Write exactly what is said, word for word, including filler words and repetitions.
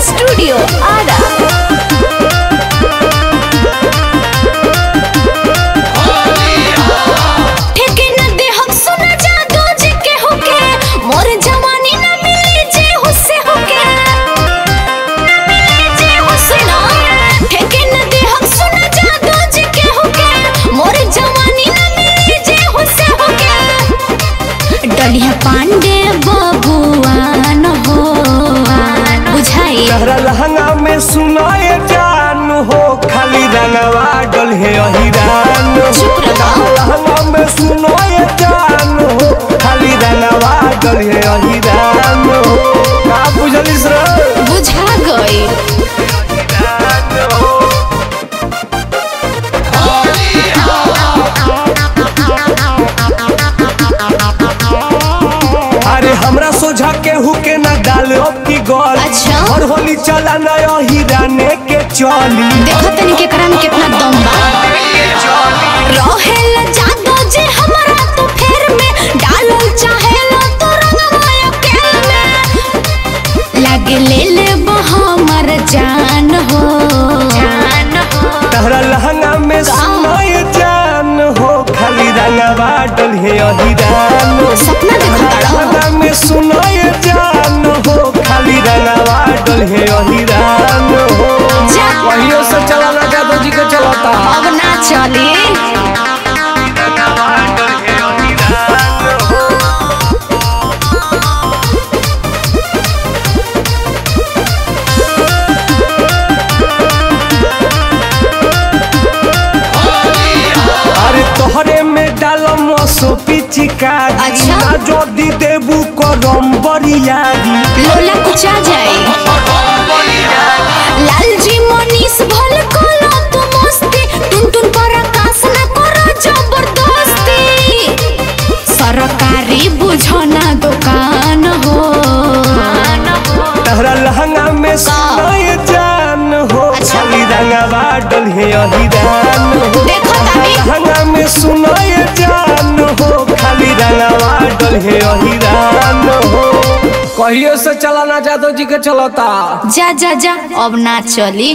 Studio आरा ठेके न दे हम सुना जादू जी के होके मोर जवानी न मिले जे हुसे होके न मिले जे हुसे ना ठेके न दे हम सुना जादू जी के होके मोर जवानी न मिले जे हुसे होके डलिहे पांडे बबुआ न हो तहरा लहंगा में सुनाए जान हो खाली रंगवा डलिहे अहिरान लहंगा में सुनाए जान हो खाली रंगवा डलिहे अहिरान का बुझलिस रे बुझा गई अरे हमरा सोझा केहू के ना डालो की गोल अच्छा और होली चला नया अहिराने के चोली देखो तनी के करम कितना दम बा रहेला जादू जे हमरा तो फेर में डालो चाहे लो तो रंगवा के में लागे ले ले हमर जान हो जान हो तहरा लहंगा में समाये जान हो खाली रंगवा डलिहे अहिरान सपना देखता में सुनाये जान हो खाली रंगवा डलिहे अहिरान हो पहियो से चलाना जादू जी के चलाता अब ना चली रंगवा डलिहे अहिरान हो अरे तोहरे में डालो मसो पिचिका अच्छा जो दी देबू करम बरिया लोला कुचा जाए लाल जी मनीष भल कोलो तू मस्ती टुन टुन पर आकाश ना करो जबरदस्ती सरकारी बुझना दुकान हो तहरा लहंगा में सुनाए जान हो खाली रंगवा डलिहे अहिरान हो लहंगा में सुनाए जान हो खाली रंगवा डलिहे अहिरान हो कहियो से चलाना जादू जी के चलता जा जा जा अब ना चली।